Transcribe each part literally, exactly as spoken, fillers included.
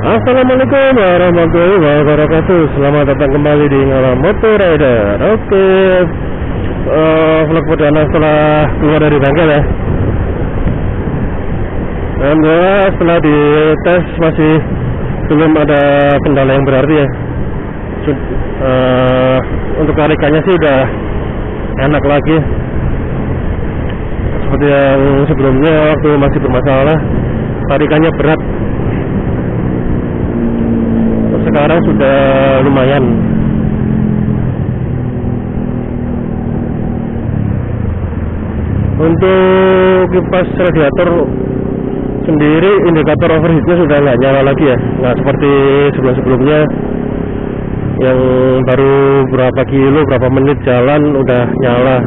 Assalamualaikum warahmatullahi wabarakatuh. Selamat datang kembali di Ngalam Motorider. Oke, uh, vlog perdana setelah keluar dari bengkel ya. Dan uh, setelah dites masih belum ada kendala yang berarti ya. Uh, untuk tarikannya sih udah enak lagi, seperti yang sebelumnya waktu masih bermasalah tarikannya berat. Sekarang sudah lumayan. Untuk kipas radiator sendiri indikator overheatnya sudah nggak nyala lagi ya, nggak seperti sebelum-sebelumnya yang baru berapa kilo berapa menit jalan udah nyala.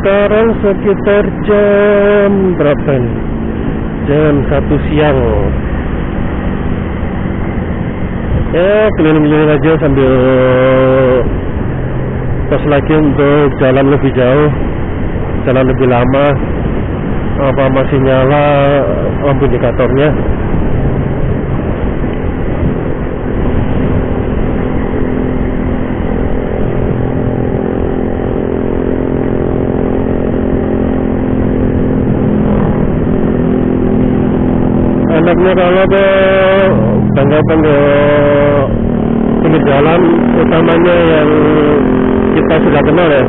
Sekarang sekitar jam berapa nih? Jam satu siang. Ya keliling-keliling aja sambil tes lagi untuk jalan lebih jauh, jalan lebih lama. Apa masih nyala lampu indikatornya? Enaknya kalau ke tangga-tangga pinggir jalan, utamanya yang kita sudah kenal ya.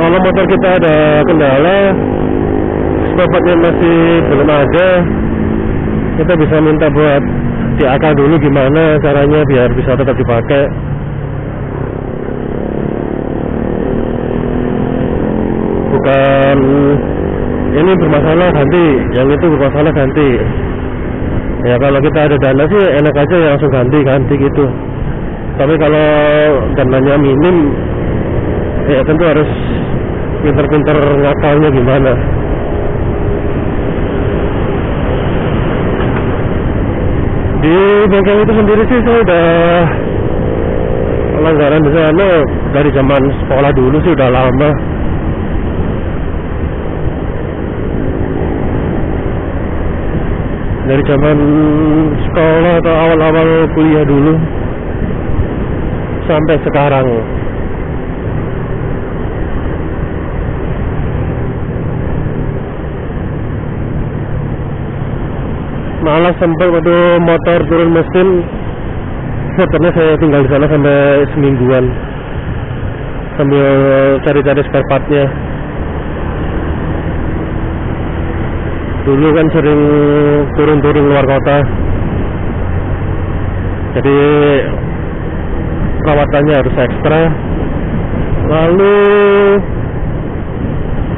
Kalau motor kita ada kendala, sebabnya masih belum ada, kita bisa minta buat D A K dulu gimana caranya biar bisa tetap dipakai. Bukan ini bermasalah ganti, yang itu bermasalah ganti. Ya kalau kita ada dana sih enak aja ya langsung ganti-ganti gitu. Tapi kalau dananya minim, ya tentu harus pinter-pinter ngakalnya gimana. Di bengkel itu sendiri sih saya udah langgaran di sana dari zaman sekolah dulu sih, udah lama. Dari zaman sekolah atau awal-awal kuliah dulu sampai sekarang. Malah sempat waktu motor turun mesin, motornya saya tinggal di sana sampai semingguan sambil cari-cari spare partnya. Dulu kan sering turun-turun luar kota, jadi perawatannya harus ekstra. Lalu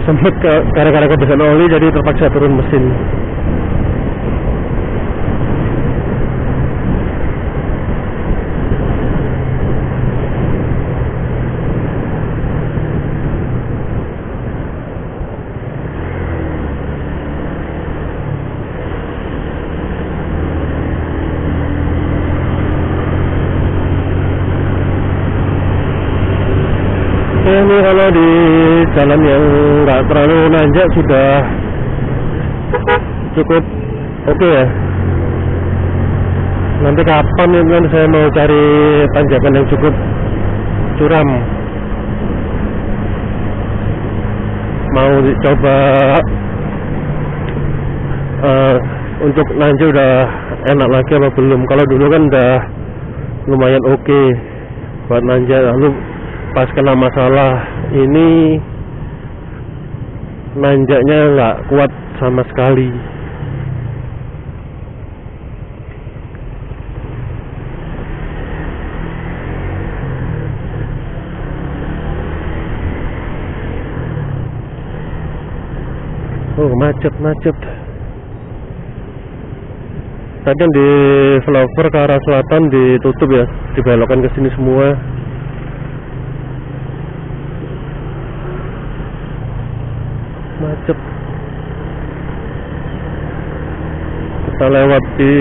sempat gara-gara kebiasaan oli jadi terpaksa turun mesin. Ini kalau di jalan yang nggak terlalu nanjak sudah cukup oke okay ya. Nanti kapan ya, saya mau cari tanjakan yang cukup curam, mau coba uh, untuk nanjak udah enak lagi apa belum. Kalau dulu kan udah lumayan oke okay buat nanjak, lalu pas kena masalah ini nanjaknya nggak kuat sama sekali. Oh macet macet. Tadi di flyover ke arah selatan ditutup ya, dibelokkan ke sini semua. macet. Kita lewat di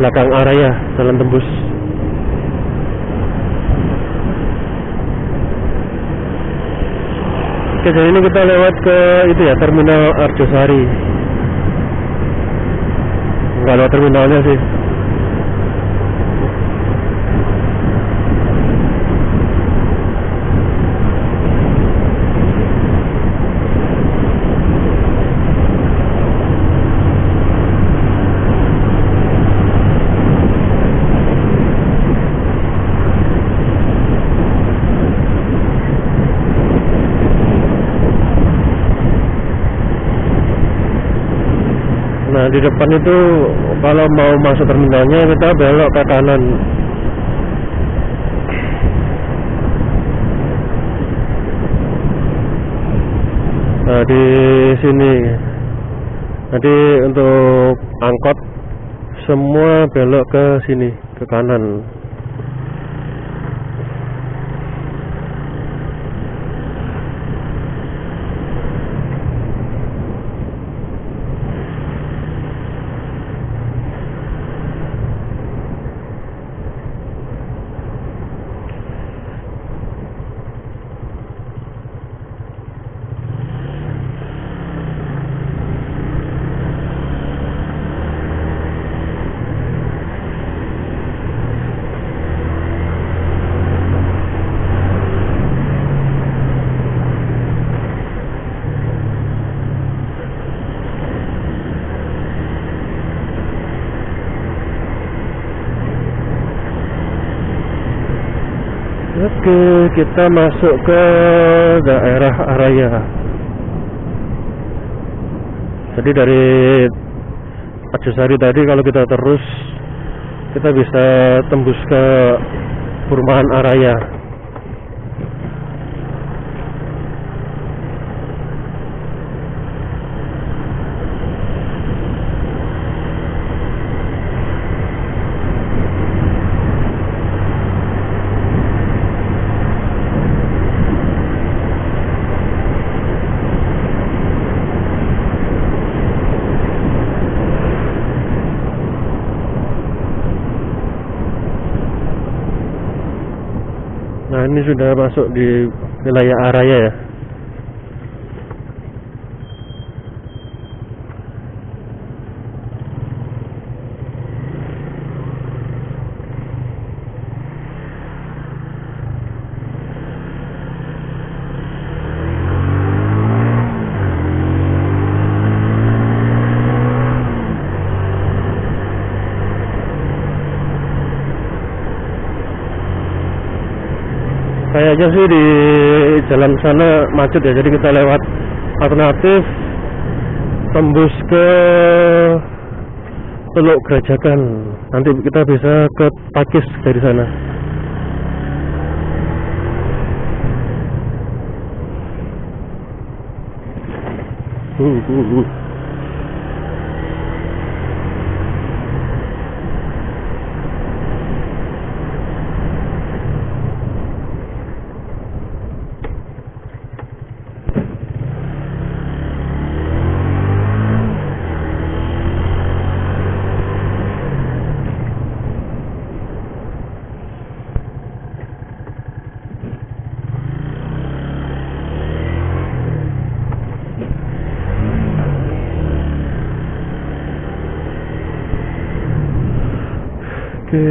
belakang Araya, jalan tembus. Oke, jadi ini kita lewat ke itu ya, Terminal Arjosari. Enggak ada terminalnya sih. Nah, di depan itu kalau mau masuk terminalnya kita belok ke kanan. Nah, di sini nanti untuk angkot semua belok ke sini, ke kanan. Oke, kita masuk ke daerah Araya. Jadi dari Arjosari tadi kalau kita terus, kita bisa tembus ke perumahan Araya. Nah, ini sudah masuk di wilayah Araya ya. Kayaknya sih di jalan sana macet ya, jadi kita lewat alternatif tembus ke Teluk Kerajaan. Nanti kita bisa ke Pakis dari sana. Uh, uh, uh. Oke,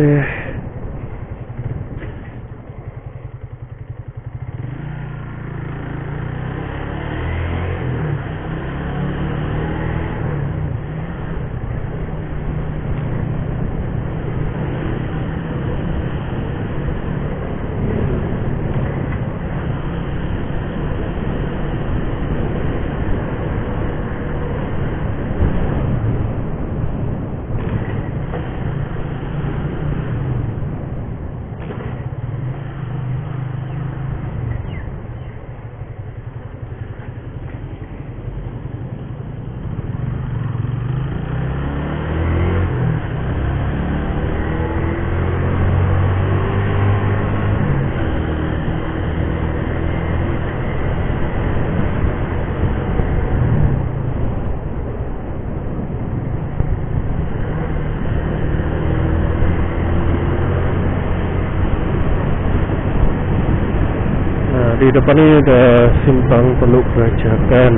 di depan ini ada simpang Teluk Kerajaan.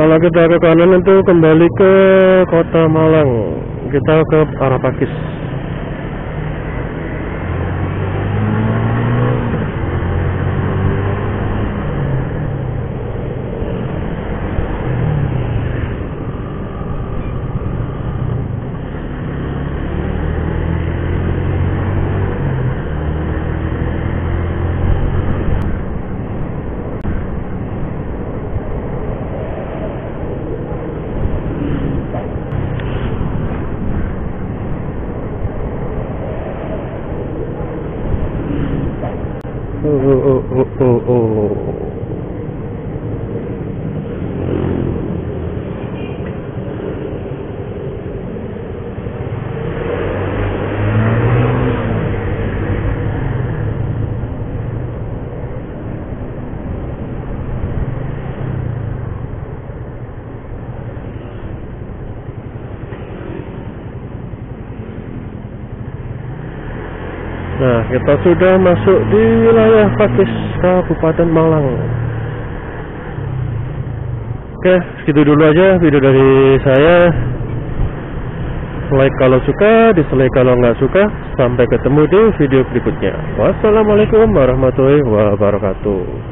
Kalau kita ke kanan itu kembali ke kota Malang, kita ke arah Pakis. Oh oh oh oh oh. Nah, kita sudah masuk di wilayah Pakis, Kabupaten Malang. Oke, segitu dulu aja video dari saya. Like kalau suka, dislike kalau nggak suka. Sampai ketemu di video berikutnya. Wassalamualaikum warahmatullahi wabarakatuh.